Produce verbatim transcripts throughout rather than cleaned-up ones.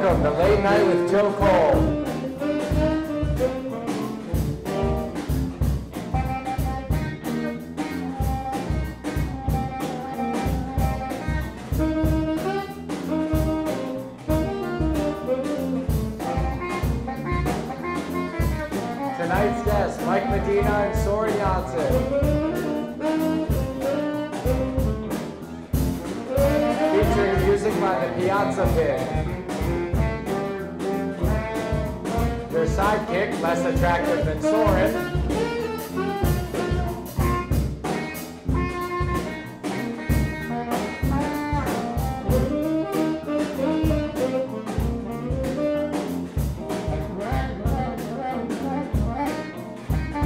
welcome to Late Night with Joe Kohle. Tonight's guests, Mike Medina and Soren Jonzzon. Featuring music by the Piazza Pit. Their sidekick, less attractive than Soren.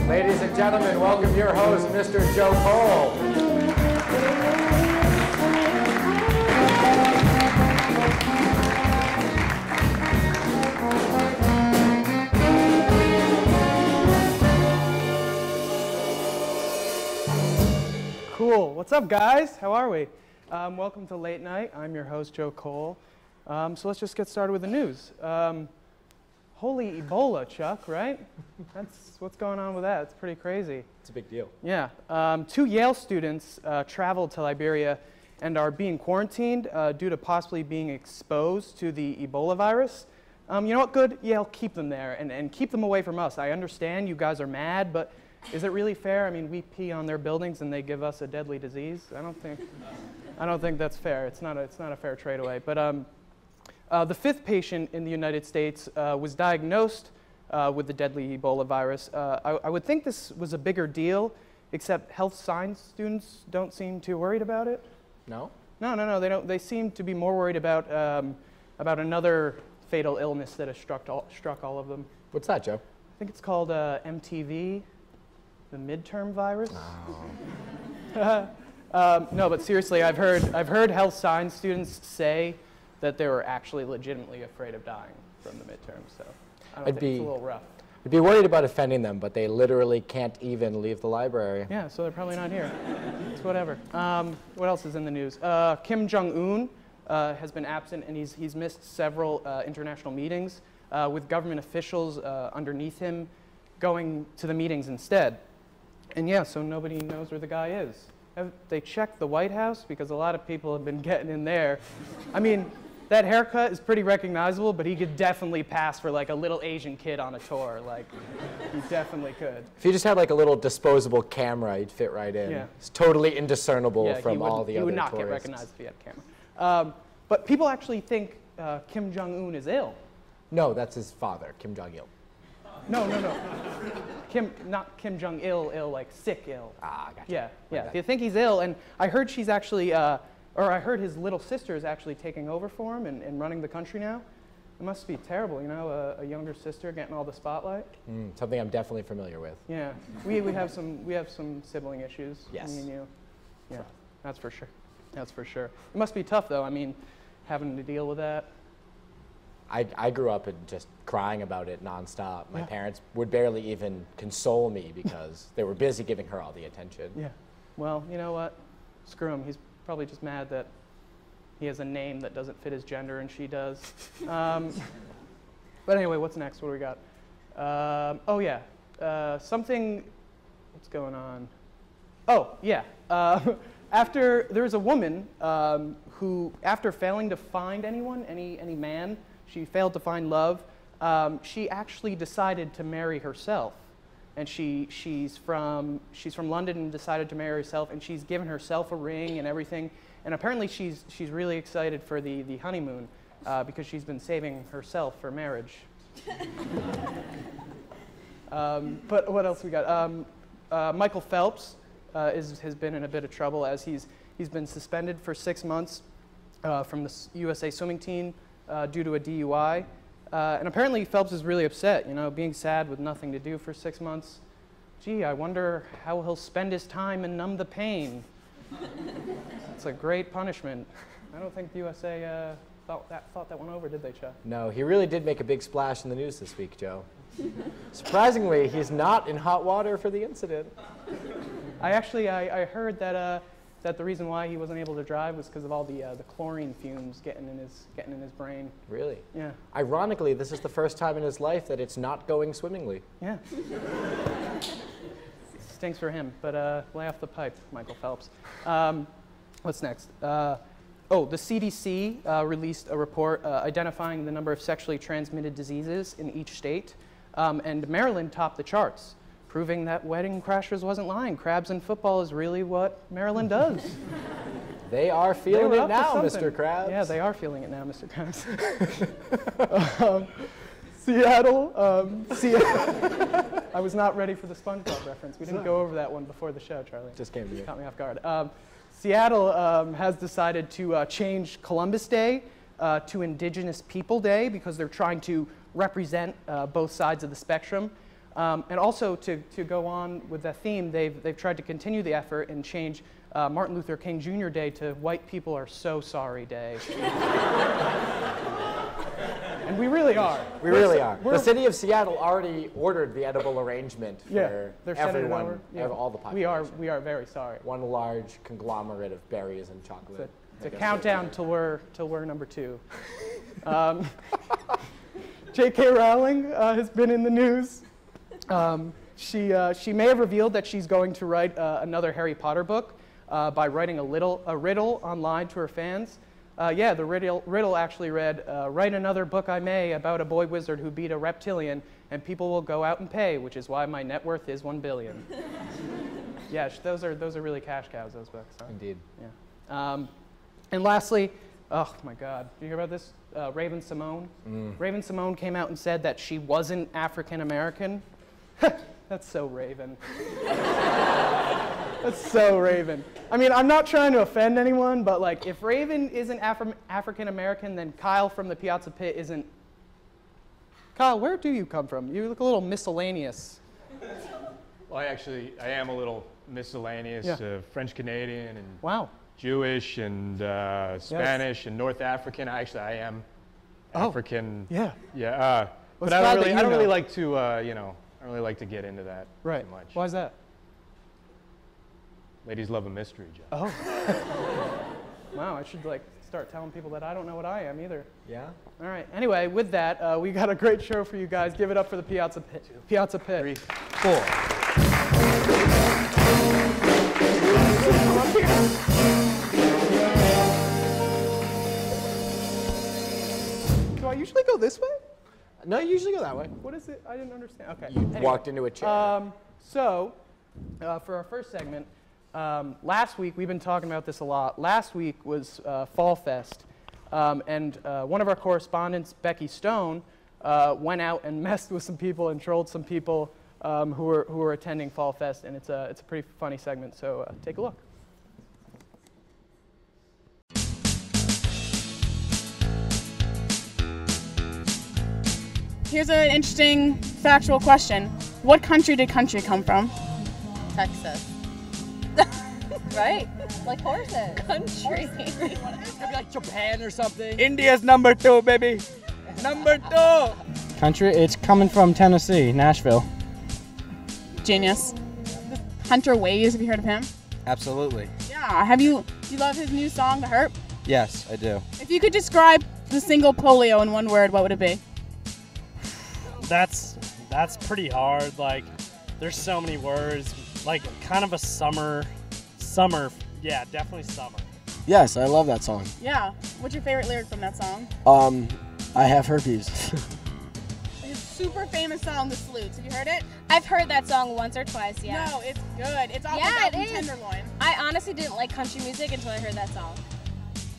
Ladies and gentlemen, welcome your host, Mister Joe Kohle. Cool. What's up, guys? How are we? Um, welcome to Late Night. I'm your host, Joe Kohle. Um, so let's just get started with the news. Um, Holy Ebola, Chuck, right? That's what's going on with that. It's pretty crazy. It's a big deal. Yeah. Um, two Yale students uh, traveled to Liberia and are being quarantined uh, due to possibly being exposed to the Ebola virus. Um, you know what? Good. Yale, keep them there and, and keep them away from us. I understand you guys are mad, but is it really fair? I mean, we pee on their buildings and they give us a deadly disease. I don't think, I don't think that's fair. It's not a, it's not a fair trade away. But, um, Uh, the fifth patient in the United States uh, was diagnosed uh, with the deadly Ebola virus. Uh, I, I would think this was a bigger deal, except health science students don't seem too worried about it. No? No, no, no. They don't. They seem to be more worried about um, about another fatal illness that has struck all, struck all of them. What's that, Joe? I think it's called uh, M T V, the midterm virus. Oh. um, no, but seriously, I've heard I've heard health science students say that they were actually legitimately afraid of dying from the midterms, so I don't I'd think be, it's a little rough. I'd be worried about offending them, but they literally can't even leave the library. Yeah, so they're probably not here. It's whatever. Um, what else is in the news? Uh, Kim Jong-un uh, has been absent, and he's, he's missed several uh, international meetings uh, with government officials uh, underneath him going to the meetings instead. And yeah, so nobody knows where the guy is. Have they checked the White House? Because a lot of people have been getting in there. I mean, that haircut is pretty recognizable, but he could definitely pass for like a little Asian kid on a tour. Like, he definitely could. If you just had like a little disposable camera, you'd fit right in. Yeah. It's totally indiscernible yeah, from all the other tourists. He would not tourists. get recognized if he had a camera. Um, but people actually think uh, Kim Jong-un is ill. No, that's his father, Kim Jong-il. No, no, no. Kim, not Kim Jong-il, ill, like sick ill. Ah, gotcha. Yeah, yeah. They think he's ill, and I heard she's actually... Uh, Or I heard his little sister is actually taking over for him and, and running the country now. It must be terrible, you know, a, a younger sister getting all the spotlight. Mm, something I'm definitely familiar with. Yeah, we, we have some we have some sibling issues. Yes. Me and you. Yeah, sure. That's for sure. That's for sure. It must be tough though. I mean, having to deal with that. I I grew up and just crying about it nonstop. My yeah. parents would barely even console me because they were busy giving her all the attention. Yeah. Well, you know what? Screw him. He's probably just mad that he has a name that doesn't fit his gender and she does. Um, but anyway, what's next? What do we got? Um, oh, yeah. Uh, something, what's going on? Oh, yeah. Uh, after, there was a woman um, who, after failing to find anyone, any, any man, she failed to find love. Um, she actually decided to marry herself. And she, she's, from, she's from London and decided to marry herself, and she's given herself a ring and everything. And apparently she's, she's really excited for the, the honeymoon uh, because she's been saving herself for marriage. um, but what else we got? Um, uh, Michael Phelps uh, is, has been in a bit of trouble as he's, he's been suspended for six months uh, from the U S A Swimming team uh, due to a D U I. Uh, and apparently Phelps is really upset, you know, being sad with nothing to do for six months. Gee, I wonder how he'll spend his time and numb the pain. It's a great punishment. I don't think the U S A uh, thought, that, thought that one over, did they, Chuck? No, he really did make a big splash in the news this week, Joe. Surprisingly, he's not in hot water for the incident. I actually, I, I heard that uh, that the reason why he wasn't able to drive was because of all the uh, the chlorine fumes getting in his getting in his brain. Really? Yeah. Ironically, this is the first time in his life that it's not going swimmingly. Yeah. Stinks for him, but uh, lay off the pipe, Michael Phelps. Um, what's next? Uh, oh, the C D C uh, released a report uh, identifying the number of sexually transmitted diseases in each state, um, and Maryland topped the charts, proving that Wedding Crashers wasn't lying. Krabs and football is really what Maryland does. They are feeling they it now, Mister Krabs. Yeah, they are feeling it now, Mister Krabs. um, Seattle, um, Seattle. I was not ready for the SpongeBob reference. We didn't go over that one before the show, Charlie. Just came to you. Caught me off guard. Um, Seattle um, has decided to uh, change Columbus Day uh, to Indigenous People Day because they're trying to represent uh, both sides of the spectrum. Um, and also to, to go on with that theme, they've, they've tried to continue the effort and change uh, Martin Luther King Junior Day to White People Are So Sorry Day. And we really are. We we're really are. The city of Seattle already ordered the edible arrangement for yeah, everyone, yeah. all the population. We are, we are very sorry. One large conglomerate of berries and chocolate. It's a, it's a countdown till we're, till we're number two. um, J K Rowling uh, has been in the news. Um, she, uh, she may have revealed that she's going to write uh, another Harry Potter book uh, by writing a, little, a riddle online to her fans. Uh, yeah, the riddle, riddle actually read, uh, write another book I may about a boy wizard who beat a reptilian and people will go out and pay, which is why my net worth is one billion. Yeah, those are, those are really cash cows, those books. Huh? Indeed. Yeah. Um, and lastly, oh my God, did you hear about this? Uh, Raven Simone. Mm. Raven Simone came out and said that she wasn't African American. That's so Raven. That's so Raven. I mean, I'm not trying to offend anyone, but like, if Raven isn't Afri African-American, then Kyle from the Piazza Pit isn't. Kyle, where do you come from? You look a little miscellaneous. Well, I actually, I am a little miscellaneous. Yeah. Uh, French-Canadian and wow. Jewish and uh, Spanish yes. and North African. Actually, I am oh. African. Yeah. Yeah. Uh, well, but I don't really, I don't know. really like to, uh, you know, I don't really like to get into that right. too much. Why is that? Ladies love a mystery, Joe. Oh. Wow, I should like start telling people that I don't know what I am either. Yeah? All right. Anyway, with that, uh, we got a great show for you guys. Give it up for the Piazza Pit. Two, Piazza Pit. Three, four. Do I usually go this way? No, you usually go that way. What is it? I didn't understand. Okay. You anyway. walked into a chair. Um, so, uh, for our first segment, Um, last week, we've been talking about this a lot. Last week was uh, Fall Fest, um, and uh, one of our correspondents, Becky Stone, uh, went out and messed with some people and trolled some people um, who were who were attending Fall Fest, and it's a it's a pretty funny segment. So uh, take a look. Here's an interesting factual question: what country did country come from? Texas. Right? Like horses. Country. Maybe like Japan or something. India's number two, baby. Number two. Country, it's coming from Tennessee, Nashville. Genius. Hunter Ways, have you heard of him? Absolutely. Yeah, have you, do you love his new song, The Hurt? Yes, I do. If you could describe the single Polio in one word, what would it be? That's, that's pretty hard. Like, there's so many words. Like, kind of a summer... Summer, yeah, definitely summer. Yes, I love that song. Yeah. What's your favorite lyric from that song? Um, I have herpes. His super famous song, The Sleuths. Have you heard it? I've heard that song once or twice, yeah. No, it's good. It's all yeah, it is. Tenderloins. I honestly didn't like country music until I heard that song.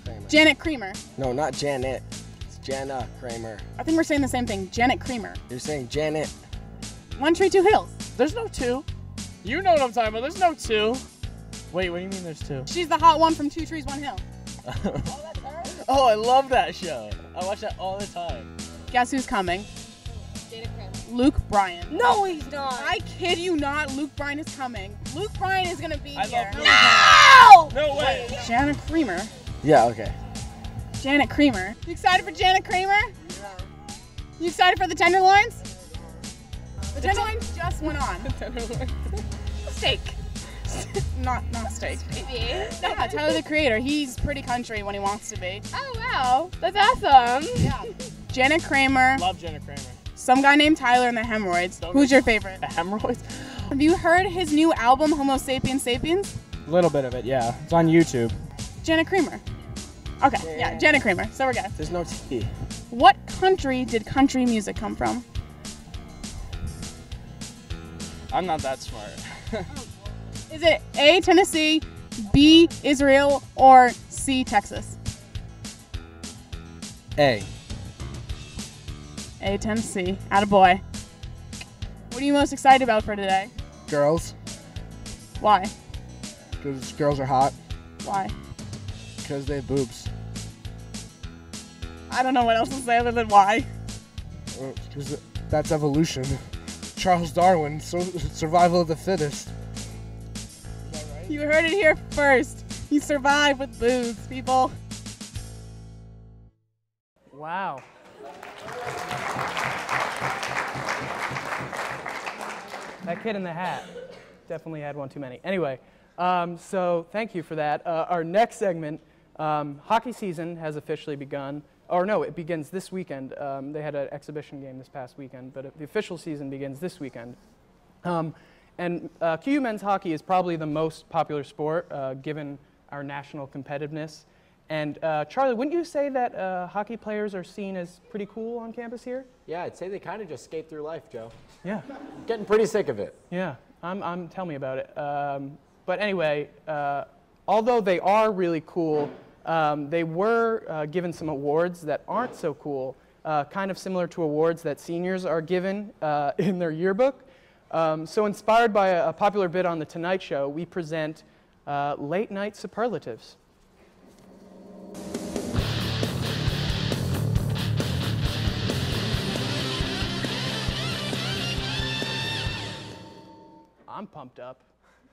Kramer. Janet Kramer. No, not Janet. It's Jenna Kramer. I think we're saying the same thing. Janet Kramer. You're saying Janet. One Tree, Two Hills. There's no two. You know what I'm talking about. There's no two. Wait, what do you mean there's two? She's the hot one from Two Trees, One Hill. Oh, that's her? Oh, I love that show. I watch that all the time. Guess who's coming? Luke Bryan. No, he's not. I kid you not, Luke Bryan is coming. Luke Bryan is going to be I here. Love no! No way. Janet Kramer. Yeah, okay. Janet Kramer. You excited for Janet Kramer? Yeah. You excited for the Tenderloins? The Tenderloins just went on. The Tenderloins. Steak. stoked. Not not stoked. Maybe. Yeah, Tyler the Creator. He's pretty country when he wants to be. Oh wow, that's awesome. Yeah. Jenna Kramer. Love Jenna Kramer. Some guy named Tyler and the Hemorrhoids. Don't Who's your favorite? The Hemorrhoids? Have you heard his new album, Homo Sapiens Sapiens? A little bit of it, yeah. It's on YouTube. Jenna Kramer. Okay, yeah, yeah Jenna Kramer. So we're good. There's no T. What country did country music come from? I'm not that smart. Is it A, Tennessee, B, Israel, or C, Texas? A. A, Tennessee. Attaboy. What are you most excited about for today? Girls. Why? Because girls are hot. Why? Because they have boobs. I don't know what else to say other than why. Because that's evolution. Charles Darwin, so, survival of the fittest. Is that right? You heard it here first. You survive with boobs, people. Wow. That kid in the hat definitely had one too many. Anyway, um, so thank you for that. Uh, our next segment, um, hockey season has officially begun. Or no, it begins this weekend. Um, they had an exhibition game this past weekend, but it, the official season begins this weekend. Um, and uh, Q U men's hockey is probably the most popular sport, uh, given our national competitiveness. And uh, Charlie, wouldn't you say that uh, hockey players are seen as pretty cool on campus here? Yeah, I'd say they kind of just skate through life, Joe. Yeah. Getting pretty sick of it. Yeah, I'm, I'm, tell me about it. Um, but anyway, uh, although they are really cool, um, they were uh, given some awards that aren't so cool, uh, kind of similar to awards that seniors are given uh, in their yearbook. Um, so inspired by a, a popular bit on The Tonight Show, we present uh, Late Night Superlatives. I'm pumped up.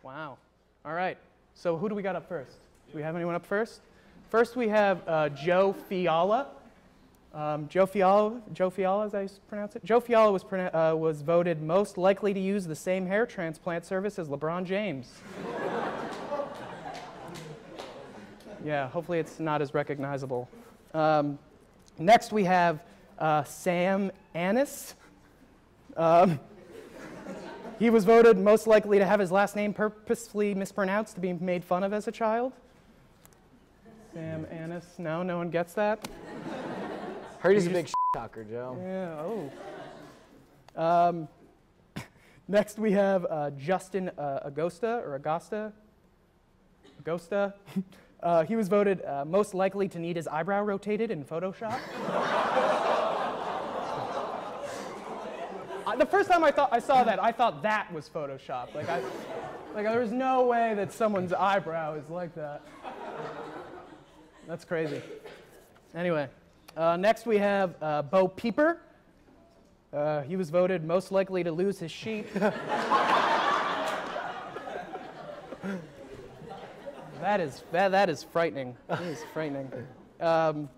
Wow. All right. So who do we got up first? Do we have anyone up first? First we have uh, Joe Fiala. Um, Joe Fiala, Joe Fiala, as I pronounce it. Joe Fiala was uh, was voted most likely to use the same hair transplant service as LeBron James. Yeah. Hopefully it's not as recognizable. Um, next we have uh, Sam Annis. Um, He was voted most likely to have his last name purposefully mispronounced to be made fun of as a child. Sam Annis. No, no one gets that. Heard he's a big sh talker, Joe. Yeah, oh. Um, next we have uh, Justin uh, Agosta, or Agosta. Agosta. Uh, he was voted uh, most likely to need his eyebrow rotated in Photoshop. The first time I thought I saw that, I thought that was Photoshop. Like, I, like there was no way that someone's eyebrow is like that. That's crazy. Anyway, uh, next we have uh, Bo Peeper. Uh, he was voted most likely to lose his sheep. that is that that is frightening. That is frightening. Um,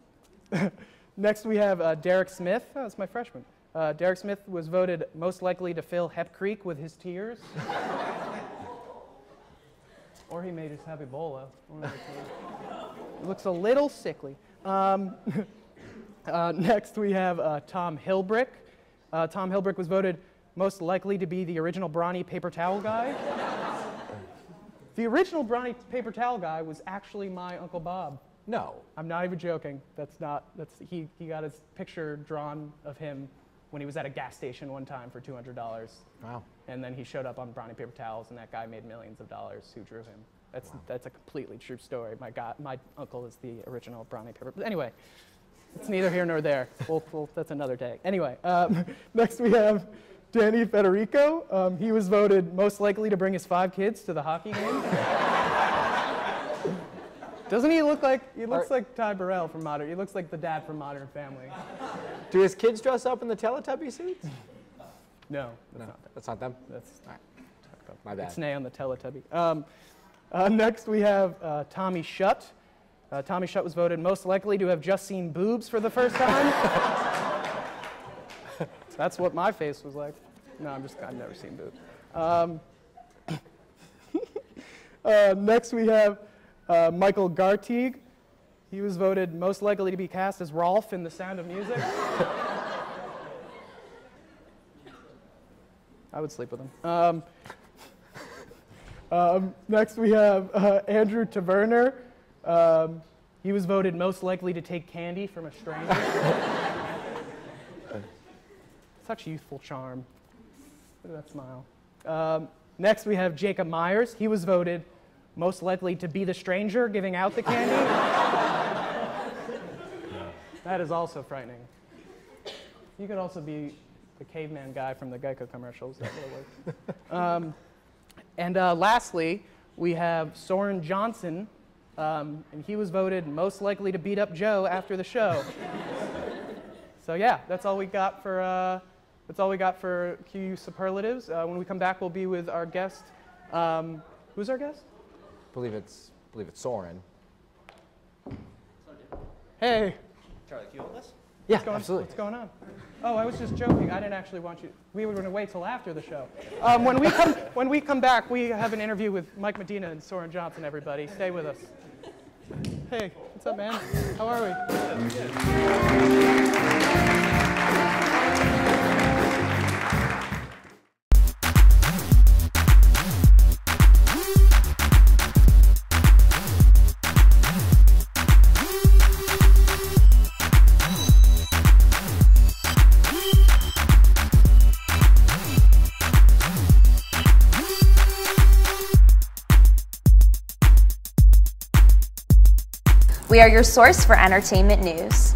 next we have uh, Derek Smith. Oh, that's my freshman. Uh, Derek Smith was voted most likely to fill Hep Creek with his tears. Or he may just have Ebola. Looks a little sickly. Um, uh, next we have uh, Tom Hilbrick. Uh, Tom Hilbrick was voted most likely to be the original brawny paper towel guy. The original brawny paper towel guy was actually my Uncle Bob. No. I'm not even joking. That's not, that's, he, he got his picture drawn of him when he was at a gas station one time for two hundred dollars. Wow. And then he showed up on brownie paper towels, and that guy made millions of dollars who drew him. That's, wow. That's a completely true story. My, God, my uncle is the original brownie paper. But anyway, it's neither here nor there. We'll, we'll, that's another day. Anyway, um, next we have Danny Federico. Um, he was voted most likely to bring his five kids to the hockey game. Doesn't he look like, he looks Are, like Ty Burrell from Modern, he looks like the dad from Modern Family. Do his kids dress up in the Teletubby suits? No, that's, no, not, them. that's not them. That's all right. My bad. It's Nay on the Teletubby. Um, uh, next we have uh, Tommy Shutt. Uh, Tommy Shutt was voted most likely to have just seen boobs for the first time. That's what my face was like. No, I'm just, I've never seen boobs. Um, Uh, next we have uh, Michael Gartig. He was voted most likely to be cast as Rolf in The Sound of Music. I would sleep with him. Um, um, next we have uh, Andrew Taverner. Um, he was voted most likely to take candy from a stranger. Such youthful charm. Look at that smile. Um, next we have Jacob Myers. He was voted most likely to be the stranger giving out the candy. No. That is also frightening. You could also be the caveman guy from the Geico commercials. That would work. Um, and uh, lastly, we have Soren Jonzzon, um, and he was voted most likely to beat up Joe after the show. So yeah, that's all we got for. Uh, That's all we got for Q U Superlatives. Uh, when we come back, we'll be with our guest. Um, who's our guest? I believe it's, I believe it's Soren. Hey. Charlie, can you hold this? Yeah, what's going, absolutely. What's going on? Oh, I was just joking. I didn't actually want you. We were going to wait till after the show. Um, when, we come, when we come back, we have an interview with Mike Medina and Soren Jonzzon, everybody. Stay with us. Hey, what's up, man? How are we? We are your source for entertainment news.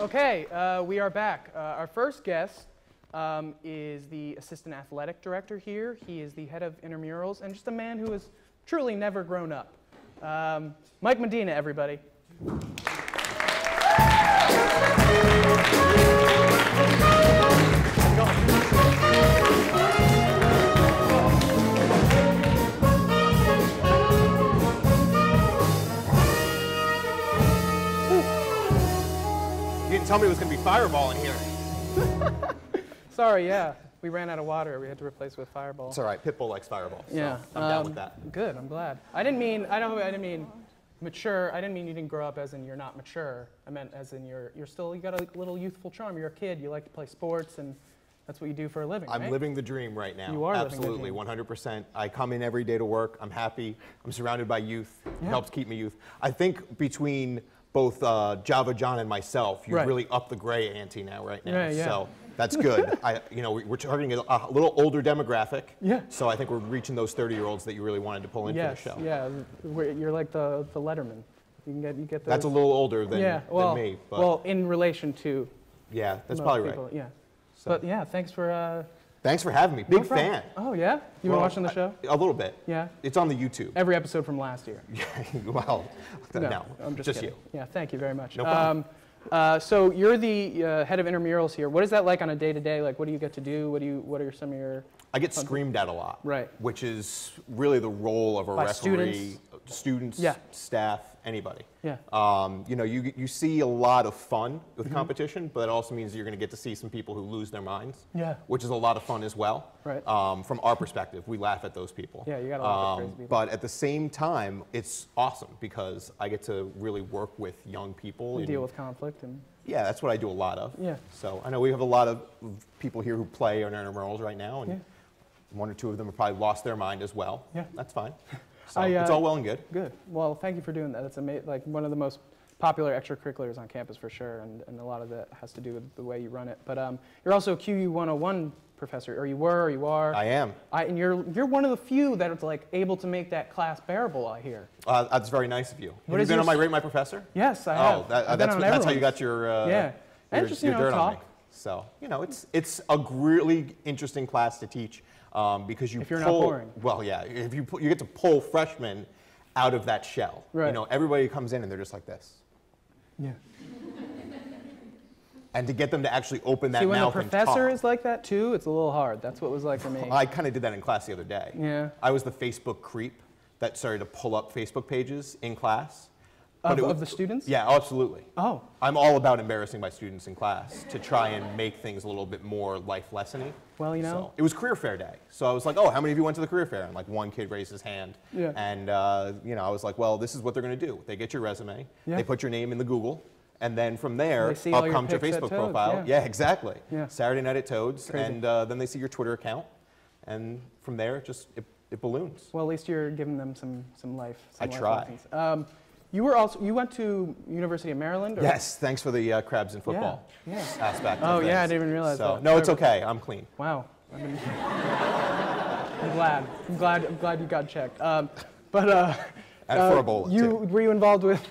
Okay, uh, we are back. Uh, our first guest Um, is the assistant athletic director here. He is the head of intramurals and just a man who has truly never grown up. Um, Mike Medina, everybody. You didn't tell me it was going to be Fireball in here. Sorry, yeah. We ran out of water. We had to replace with Fireball. It's all right. Pitbull likes Fireball. So yeah, I'm um, down with that. Good. I'm glad. I didn't mean I don't. I didn't mean mature. I didn't mean you didn't grow up as in you're not mature. I meant as in you're you're still you got a little youthful charm. You're a kid. You like to play sports, and that's what you do for a living. I'm right? living the dream right now. You are absolutely one hundred percent. I come in every day to work. I'm happy. I'm surrounded by youth. Yeah. It helps keep me youth. I think between both uh, Java John and myself, you've right. really upped the gray ante now. Right now. Yeah, yeah. So. That's good. I, you know, we're targeting a, a little older demographic. Yeah. So I think we're reaching those thirty-year-olds that you really wanted to pull into yes, the show. Yeah. We're, you're like the the Letterman. You can get you get. Those. That's a little older than, yeah, well, than me. But well, in relation to. Yeah, that's probably people, right. Yeah. So. But yeah, thanks for. Uh, thanks for having me. Big no fan. Oh yeah. You well, been watching the show? I, a little bit. Yeah. It's on the YouTube. Every episode from last year. well, no, no, I'm just, just you. Yeah. Thank you very much. No problem. Um, Uh, so you're the uh, head of intramurals here. What is that like on a day-to-day? -day? Like, what do you get to do? What do you? What are some of your? I get functions? Screamed at a lot. Right. Which is really the role of a By referee. Students, students yeah. staff, anybody. Yeah. Um, you know, you you see a lot of fun with mm-hmm. competition, but it also means you're going to get to see some people who lose their minds. Yeah. Which is a lot of fun as well. Right. Um, from our perspective, we laugh at those people. Yeah, you got to laugh um, at crazy people. But at the same time, it's awesome because I get to really work with young people. And deal with conflict and. Yeah, that's what I do a lot of. Yeah. So I know we have a lot of people here who play on intramurals right now, and yeah. one or two of them have probably lost their mind as well. Yeah. That's fine. So I, uh, it's all well and good. Good. Well, thank you for doing that. It's amazing. Like one of the most popular extracurriculars on campus for sure, and, and a lot of that has to do with the way you run it. But um, you're also a Q U one oh one professor, or you were, or you are. I am. I, and you're you're one of the few that is like able to make that class bearable. I hear. Uh, that's very nice of you. What have you been on my Rate My Professor? Yes, I have. Oh, that, uh, that's, what, that's how you got your uh, yeah. your, your, your dirt on me. So you know, it's it's a really interesting class to teach. Um, because you if you're pull, not boring. Well, yeah, if you you get to pull freshmen out of that shell. Right. You know, everybody comes in and they're just like this. Yeah. and to get them to actually open that mouth and talk. See, when the professor is like that too, it's a little hard. That's what it was like for me. I kind of did that in class the other day. Yeah. I was the Facebook creep that started to pull up Facebook pages in class. Of, was, of the students? Yeah, absolutely. Oh. I'm all about embarrassing my students in class to try and make things a little bit more life lessony. Well, you know. So, it was career fair day. So I was like, oh, how many of you went to the career fair? And like one kid raised his hand. Yeah. And uh, you know, I was like, well, this is what they're going to do. They get your resume. Yeah. They put your name in the Google. And then from there, up comes your Facebook profile. Yeah. yeah, exactly. Yeah. Saturday night at Toads. Crazy. And uh, then they see your Twitter account. And from there, just it, it balloons. Well, at least you're giving them some, some life. Some I life try. Lessons. Um, You were also, you went to University of Maryland? Or? Yes, thanks for the uh, crabs and football yeah, yeah. aspect. Oh, yeah, I didn't even realize so, that. No, it's okay. I'm clean. Wow. I've been, I'm glad. I'm glad I'm glad you got checked. Um, but uh, and uh, for Ebola, you, were you involved with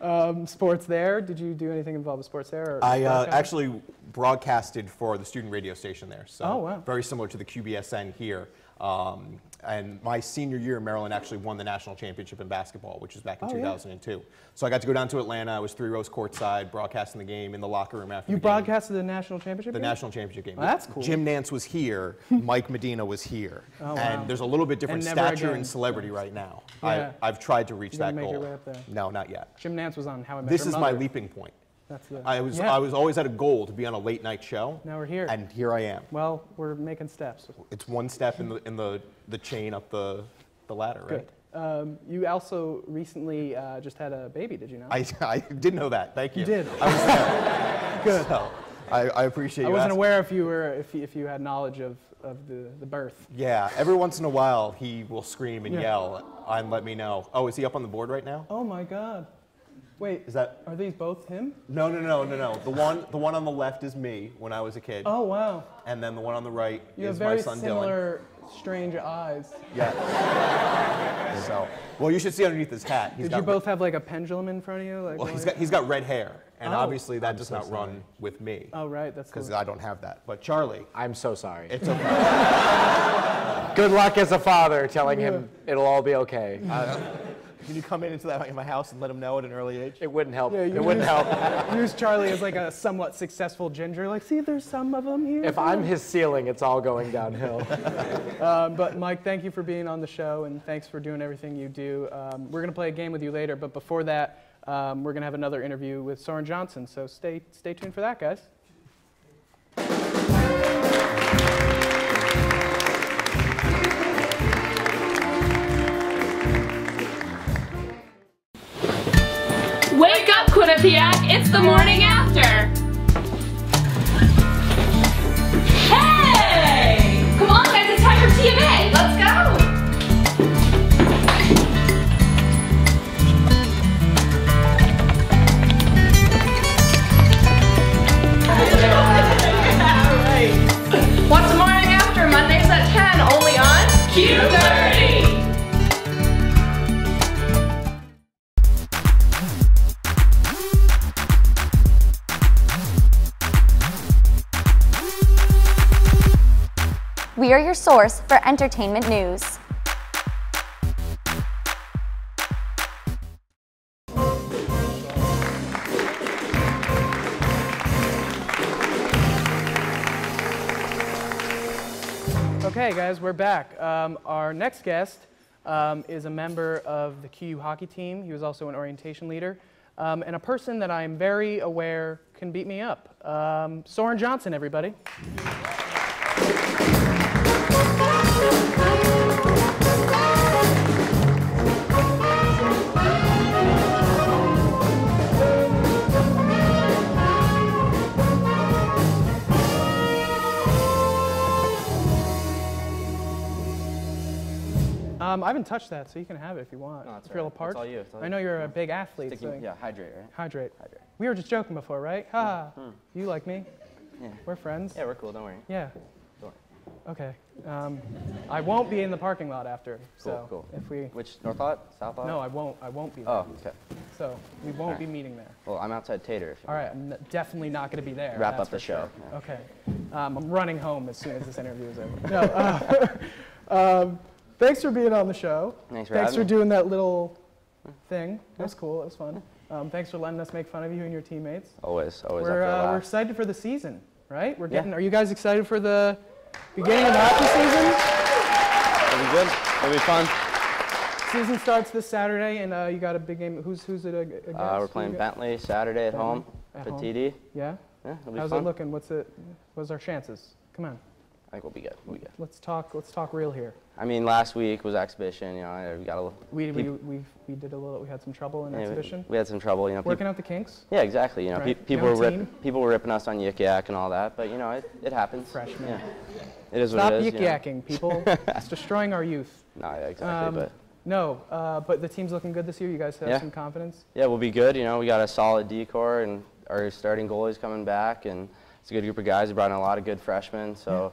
um, sports there? Did you do anything involved with sports there? Or I uh, actually broadcasted for the student radio station there. So oh, wow. Very similar to the Q B S N here. Um, and my senior year, Maryland actually won the national championship in basketball, which was back in oh, two thousand two. Yeah. So I got to go down to Atlanta. I was three rows courtside, broadcasting the game in the locker room after. You the broadcasted game. the national championship. The game? national championship game. Well, that's cool. Jim Nantz was here. Mike Medina was here. Oh, wow. And there's a little bit different and stature and celebrity right now. Yeah. I, I've tried to reach You're that make goal. Your way up there. No, not yet. Jim Nantz was on How I Met This Your is Mother. My leaping point. That's the, I was yeah. I was always at a goal to be on a late night show. Now we're here. And here I am. Well, we're making steps. It's one step in the in the the chain up the the ladder, right? Good. Um, you also recently uh, just had a baby. Did you know? I I did know that. Thank you. You did. I was there. Good. So, I, I appreciate. I you wasn't asking. aware if you were if you, if you had knowledge of of the the birth. Yeah. Every once in a while, he will scream and yeah. yell and let me know. Oh, is he up on the board right now? Oh my God. Wait, is that are these both him? No, no, no, no, no. The one, the one on the left is me when I was a kid. Oh wow! And then the one on the right you is my son Dylan. You have very similar, strange eyes. Yeah. So, well, you should see underneath his hat. He's Did you both have like a pendulum in front of you? Like, well, he's got he's got red hair, and oh, obviously that I'm does so not sorry. run with me. Oh right, that's because cool. I don't have that. But Charlie, I'm so sorry. It's okay. Good luck as a father, telling yeah. him it'll all be okay. Uh, Can you come in into that in my house and let him know at an early age? It wouldn't help. Yeah, it use, wouldn't help. Use Charlie as like a somewhat successful ginger. Like, see, there's some of them here. If I'm his ceiling, it's all going downhill. um, but Mike, thank you for being on the show, and thanks for doing everything you do. Um, we're gonna play a game with you later, but before that, um, we're gonna have another interview with Soren Jonzzon. So stay, stay tuned for that, guys. It's the morning after. Hey! Come on, guys, it's time for T M A. Let's go. What's the morning after? Mondays at ten, only on Q. We are your source for entertainment news. Okay, guys, we're back. Um, our next guest um, is a member of the Q U hockey team. He was also an orientation leader, um, and a person that I am very aware can beat me up. Um, Soren Jonzzon, everybody. Um, I haven't touched that, so you can have it if you want. No, that's if you're right. apart. It's all you. It's all I know you're a big athlete. Sticking, so yeah, hydrate, right? Hydrate. Hydrate. We were just joking before, right? Ha! Mm. You like me? Yeah. We're friends. Yeah, we're cool. Don't worry. Yeah. Don't worry. Okay. Um, I won't be in the parking lot after. So cool. Cool. If we. Which north lot? South lot? No, I won't. I won't be there. Oh, okay. So we won't right. be meeting there. Well, I'm outside Tater. If you all right. I'm definitely not going to be there. Wrap that's up the show. Sure. Yeah. Okay. Um, I'm running home as soon as this interview is over. No. Uh, um, Thanks for being on the show. Thanks for, Thanks for doing that little thing. It was cool. It was fun. Um, thanks for letting us make fun of you and your teammates. Always, always. We're, after uh, we're excited for the season, right? We're getting. Yeah. Are you guys excited for the beginning of the hockey season? It'll be good. It'll be fun. Season starts this Saturday, and uh, you got a big game. Who's who's it against? Uh, we're playing Bentley Saturday at home for T D. Yeah. Yeah. It'll be How's fun. it looking? What's it? What's our chances? Come on. I think we'll be good. We'll be good. Let's talk. Let's talk real here. I mean, last week was exhibition. You know, we got a. We we we we did a little. We had some trouble in yeah, exhibition. We, we had some trouble. You know, working out the kinks. Yeah, exactly. You know, right. pe people Young were rip, people were ripping us on yik yak and all that, but you know, it it happens. Freshman. Yeah. It is Stop what it is. Stop yik yakking, you know. people. It's destroying our youth. No, yeah, exactly. Um, but no, uh, but the team's looking good this year. You guys have yeah. some confidence. Yeah, we'll be good. You know, we got a solid D-core, and our starting goalie's coming back, and it's a good group of guys. We brought in a lot of good freshmen, so. Yeah.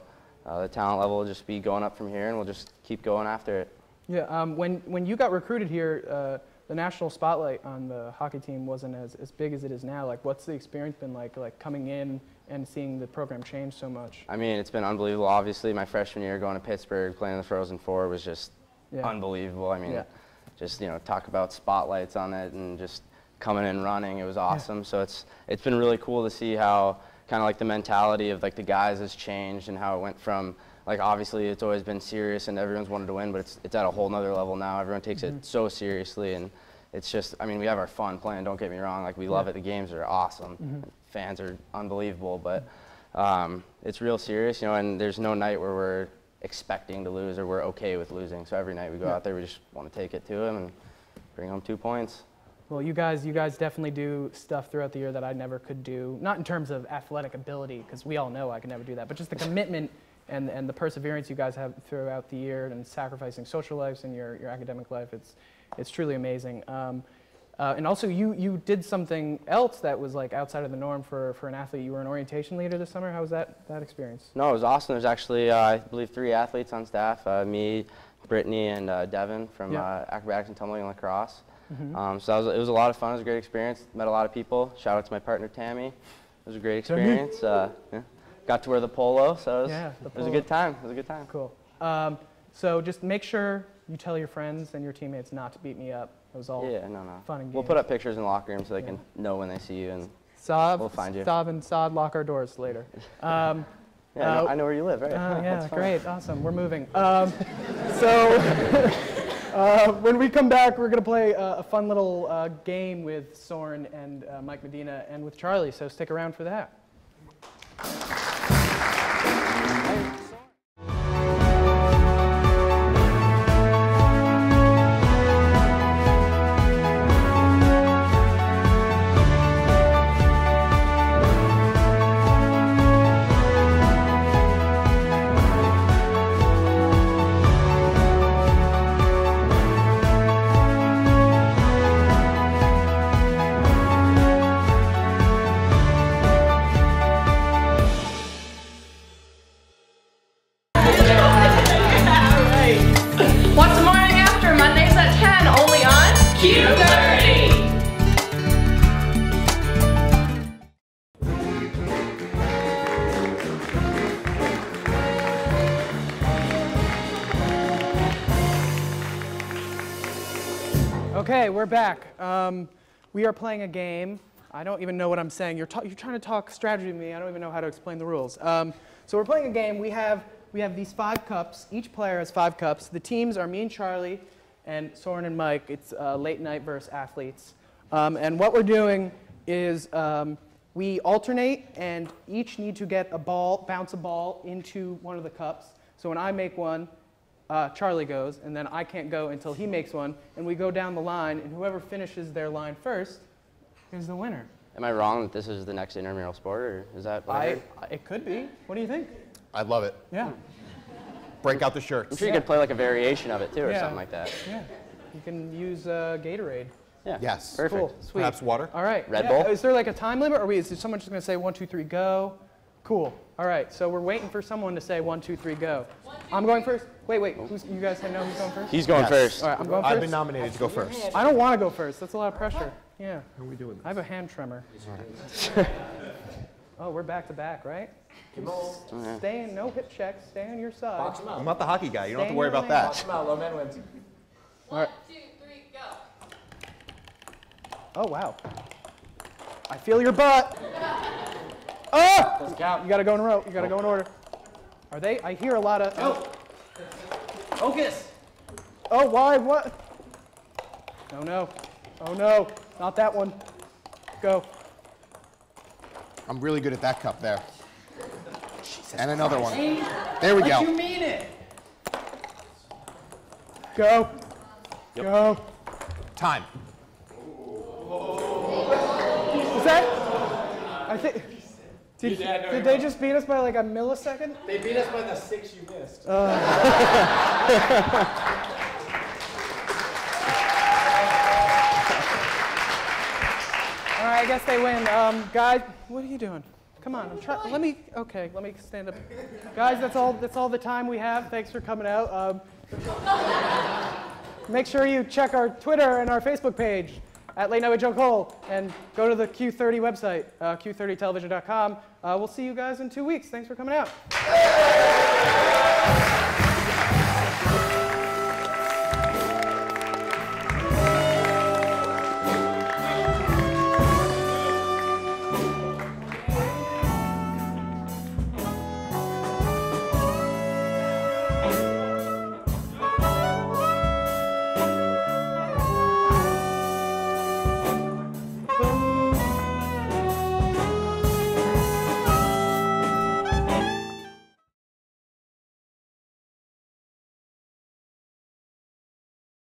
Uh, the talent level will just be going up from here, and we'll just keep going after it. Yeah, um, when, when you got recruited here, uh, the national spotlight on the hockey team wasn't as, as big as it is now. Like, what's the experience been like, like coming in and seeing the program change so much? I mean, it's been unbelievable. Obviously, my freshman year going to Pittsburgh, playing the Frozen Four was just yeah. unbelievable. I mean, yeah. just, you know, talk about spotlights on it and just coming and running. It was awesome. Yeah. So it's it's been really cool to see how kind of like the mentality of like the guys has changed and how it went from like obviously it's always been serious and everyone's wanted to win, but it's, it's at a whole nother level now. Everyone takes mm-hmm. it so seriously, and it's just, I mean, we have our fun playing, don't get me wrong, like we love yeah. it. The games are awesome. Mm-hmm. Fans are unbelievable, but um, it's real serious, you know, and there's no night where we're expecting to lose or we're okay with losing. So every night we go yeah. out there, we just want to take it to them and bring home two points. Well, you guys, you guys definitely do stuff throughout the year that I never could do. Not in terms of athletic ability, because we all know I could never do that, but just the commitment and, and the perseverance you guys have throughout the year and sacrificing social lives and your, your academic life. It's, it's truly amazing. Um, uh, and also, you, you did something else that was like outside of the norm for, for an athlete. You were an orientation leader this summer. How was that, that experience? No, it was awesome. There's actually, uh, I believe, three athletes on staff, uh, me, Brittany, and uh, Devin from yeah. uh, acrobatics and tumbling and lacrosse. Mm-hmm. um, so that was, it was a lot of fun. It was a great experience. Met a lot of people. Shout out to my partner Tammy. It was a great experience. Uh, yeah. Got to wear the polo, so it was, yeah, the polo. It was a good time. It was a good time. Cool. Um, so just make sure you tell your friends and your teammates not to beat me up. It was all yeah, no, no. fun and games. We'll put up pictures in the locker room so they yeah. can know when they see you, and sob, we'll find you. Sob and sod lock our doors later. Um, yeah, uh, I, know, I know where you live, right? Uh, yeah, great, awesome. We're moving. Um, so. Uh, when we come back, we're going to play uh, a fun little uh, game with Soren and uh, Mike Medina and with Charlie, so stick around for that. Okay, we're back. Um, we are playing a game. I don't even know what I'm saying. You're, you're trying to talk strategy to me. I don't even know how to explain the rules. Um, so we're playing a game. We have, we have these five cups. Each player has five cups. The teams are me and Charlie and Soren and Mike. It's uh, late night versus athletes. Um, and what we're doing is um, we alternate, and each need to get a ball, bounce a ball into one of the cups. So when I make one, Uh, Charlie goes, and then I can't go until he makes one, and we go down the line, and whoever finishes their line first is the winner. Am I wrong that this is the next intramural sport, or is that what I heard? It could be. What do you think? I love it. Yeah. Break out the shirts. I'm sure you yeah. could play like a variation of it, too, or yeah. something like that. Yeah. You can use uh, Gatorade. Yeah. Yes. Perfect. Cool. Sweet. Perhaps water. All right. Red yeah. Bull. Is there like a time limit, or is someone just going to say one, two, three, go? Cool. All right, so we're waiting for someone to say one, two, three, go. One, two, I'm going first. Wait, wait. Who's, you guys know who's going first? He's going yes. first. All right, I'm going first. I've been nominated to go first. I don't want to go first. That's a lot of pressure. Yeah. How are we doing this? I have a hand tremor. Oh, we're back to back, right? Stay in, no hip checks. Stay on your side. Box him out. I'm not the hockey guy. You don't have to worry about that. Box him out. Low man wins. One, two, three, go. Oh, wow. I feel your butt. Oh! Doesn't count. You got to go in a row. You got to go in order. Are they? I hear a lot of. Oh. Focus. Oh, why? What? Oh, no. Oh, no. Not that one. Go. I'm really good at that cup there. Jesus and another Christ. One. There we go. But you mean it. Go. Yep. Go. Time. Is that? I think. Did, yeah, no, did they wrong. Just beat us by like a millisecond? They beat us by the six you missed. Uh. All right, I guess they win. Um, guys, what are you doing? Come on, I'm trying. Let me. Okay, let me stand up. Guys, that's all. That's all the time we have. Thanks for coming out. Um, make sure you check our Twitter and our Facebook page at Late Night with Joe Kohle, and go to the Q thirty website, uh, Q thirty television dot com. Uh, we'll see you guys in two weeks. Thanks for coming out.